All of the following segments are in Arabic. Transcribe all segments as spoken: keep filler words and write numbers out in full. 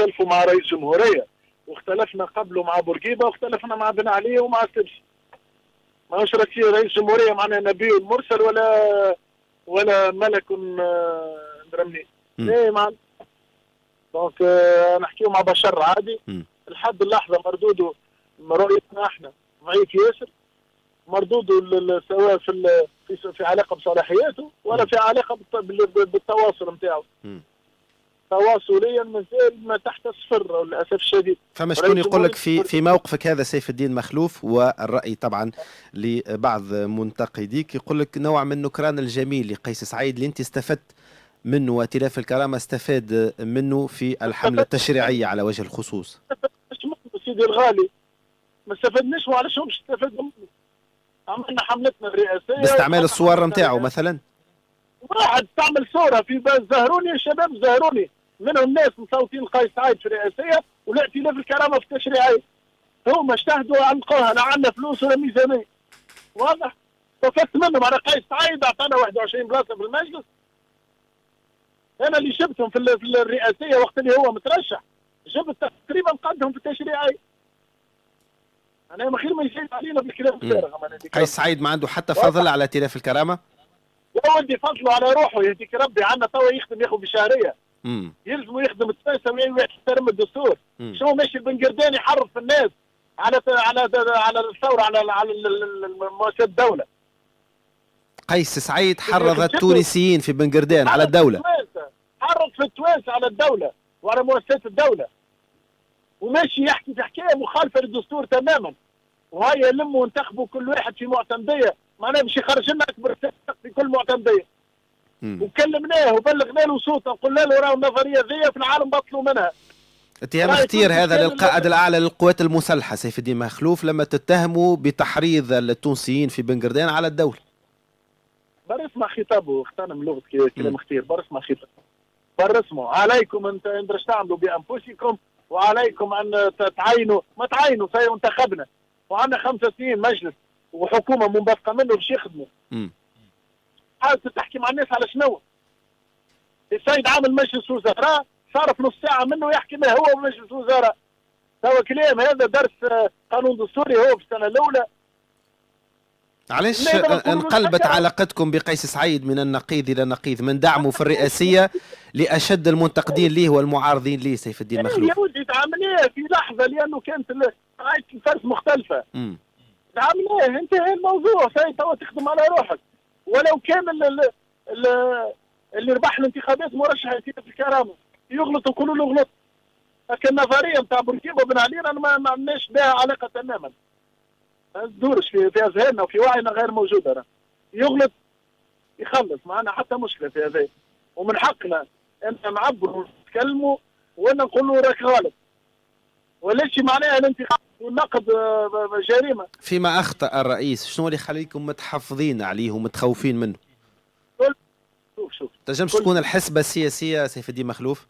اختلفوا مع رئيس جمهورية، واختلفنا قبله مع بورقيبة، واختلفنا مع بن علي ومع السبسي. ماهوش رئيس جمهورية معناها نبي مرسل ولا ولا ملك درمني. ايه معناها دونك نحكيو مع بشر عادي. م. لحد اللحظة مردوده رؤيتنا احنا ضعيف ياسر، مردوده سواء في في علاقة بصلاحياته ولا في علاقة بالتواصل نتاعو. تواصليا مازال ما تحت الصفر للاسف الشديد. فما شكون يقول لك في في موقفك هذا سيف الدين مخلوف، والراي طبعا لبعض منتقديك يقول لك نوع من نكران الجميل لقيس سعيد اللي انت استفدت منه وتلاف الكرامه استفاد منه في الحمله التشريعيه على وجه الخصوص. سيدي الغالي ما استفدناش وعلاش هم مش استفادوا منه. عملنا حملتنا الرئاسيه باستعمال الصور نتاعو مثلا. واحد تعمل صوره في باز زهروني، الشباب زهروني منهم الناس مصوتين قيس سعيد في الرئاسيه والائتلاف الكرامه في التشريعيه. هما اجتهدوا علقوها، لا عندنا فلوس ولا ميزانيه. واضح؟ استفدت منهم على قيس سعيد، اعطانا واحد وعشرين بلاصه في المجلس. انا اللي جبتهم في الرئاسيه وقت اللي هو مترشح، جبت تقريبا قدهم في التشريعيه. انا من خير ما يزيد علينا بالكلام الفارغ. قيس سعيد ما عنده حتى فضل على ائتلاف الكرامه؟ يا ولدي فضله على روحه يهديك ربي، عندنا توا يخدم ياخذ بشهريه. امم يلزموا يخدم السياسه ويحترم الدستور. شنو ماشي بن قردان يحرف الناس على على على الثوره على على مؤسسات الدوله. قيس سعيد حرض التونسيين في بن قردان على الدوله. حرض في التوانسه على الدوله وعلى مؤسسات الدوله. وماشي يحكي في حكايه مخالفه للدستور تماما. وهيا يلموا وانتخبوا كل واحد في معتمديه، معناها باش يخرج لنا اكبر في كل معتمديه. وكلمناه وبلغنا له صوته وقلنا له راهو النظريه ذي في العالم بطلوا منها. اتهام خطير هذا للقائد الاعلى للقوات المسلحه سيف الدين مخلوف لما تتهموا بتحريض التونسيين في بن قردان على الدوله. برا اسمع خطابه، اختار من لغه كلام خطير، برا اسمع خطابه. برا اسمعوا عليكم انت باش تعملوا بانفسكم وعليكم ان تعينوا، ما تعينوا سي انتخبنا وعندنا خمسة سنين مجلس وحكومه منبثقه منه باش يخدموا. حاولت تحكي مع الناس على شنو؟ السيد عامل مجلس وزراء صارف نص ساعه منه يحكي ما هو مجلس وزراء. توا كلام هذا درس قانون دستوري هو في السنه الاولى. علاش انقلبت علاقتكم بقيس سعيد من النقيض الى النقيض، من دعمه في الرئاسيه لاشد المنتقدين ليه والمعارضين ليه سيف الدين مخلوف؟ يا ودي تعاملناه في لحظه لانه كانت قرايه الفرس مختلفه. امم تعاملناه انتهى الموضوع، سي توا تخدم على روحك. ولو كان اللي, اللي ربح الانتخابات مرشح في الكرامه يغلط وكل له غلط. لكن النظريه نتاع بورقيبه بن علي انا ما عندناش بها علاقه تماما. ما تدورش في في اذهاننا وفي وعينا غير موجوده. انا يغلط يخلص، ما عندنا حتى مشكله في هذا. ومن حقنا ان نعبروا ونتكلموا وانا نقول له راك غلط. ولاش معناها الانتقاد والنقد جريمه. فيما اخطا الرئيس، شنو اللي خليكم متحفظين عليه ومتخوفين منه؟ شوف شوف تنجمش تكون الحسبه السياسيه سيف الدين مخلوف؟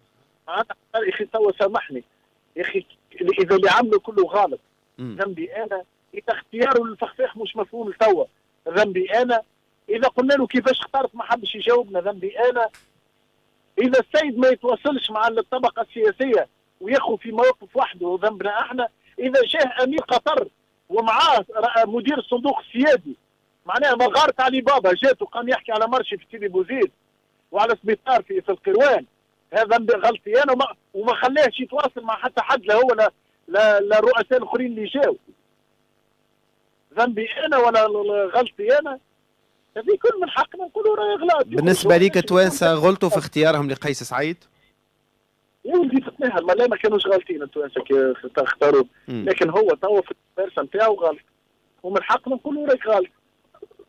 معناتها يا اخي توا سامحني يا اخي، اذا اللي عمله كله غلط ذنبي انا؟ اذا اختياره للفخفاخ مش مفهوم لتوا ذنبي انا؟ اذا قلنا له كيفاش اختارت ما حبش يجاوبنا ذنبي انا؟ اذا السيد ما يتواصلش مع الطبقه السياسيه وياخذ في موقف وحده ذنبنا احنا؟ اذا جاه امير قطر ومعاه مدير الصندوق السيادي معناها مغاره علي بابا جاته قام يحكي على مرشي في سيدي بوزيد وعلى سبيطار في في القروان، هذا غلطي انا وما, وما خلاهش يتواصل مع حتى حد لا هو لا لا, لا الرؤساء الاخرين اللي جاوا. ذنبي انا ولا غلطي انا؟ هذه كل من حقنا نقولوا راهي غلط. بالنسبه ليك التوانسه غلطوا في اختيارهم لقيس سعيد؟ يا ولدي تتناهل، ما لا ما كانوش غالطين التوانسه كي اختاروا، لكن هو توا في الكارثه نتاعو غلط. ومن حقنا نقولوا راك غلط.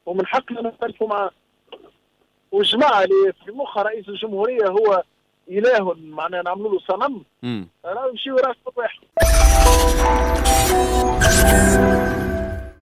ومن حقنا نختلفوا معاه. والجماعه اللي في مخها رئيس الجمهوريه هو اله، معناها نعملوا له صنم، راه يمشيو راسهم واحد.